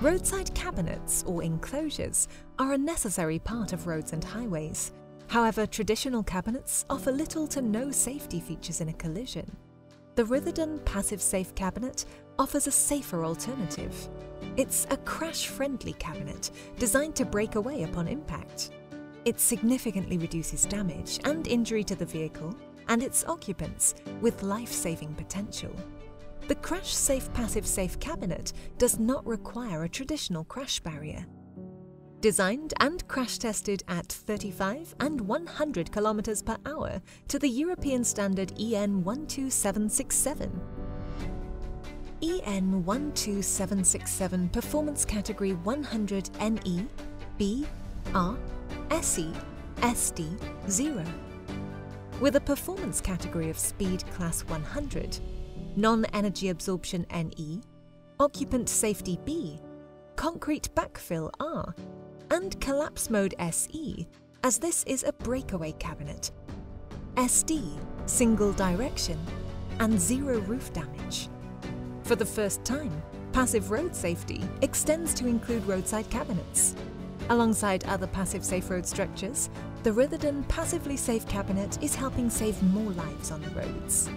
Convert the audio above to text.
Roadside cabinets, or enclosures, are a necessary part of roads and highways. However, traditional cabinets offer little to no safety features in a collision. The Ritherdon Passive Safe Cabinet offers a safer alternative. It's a crash-friendly cabinet designed to break away upon impact. It significantly reduces damage and injury to the vehicle and its occupants, with life-saving potential. The Crash Safe Passive Safe Cabinet does not require a traditional crash barrier. Designed and crash-tested at 35 and 100 kilometers per hour to the European standard EN 12767. EN 12767 Performance Category 100 NE, B, R, SE, SD, 0. With a Performance Category of Speed Class 100, Non-Energy Absorption NE, Occupant Safety B, Concrete Backfill R, and Collapse Mode SE, as this is a breakaway cabinet, SD, Single Direction, and Zero Roof Damage. For the first time, passive road safety extends to include roadside cabinets. Alongside other passive safe road structures, the Ritherdon Passively Safe Cabinet is helping save more lives on the roads.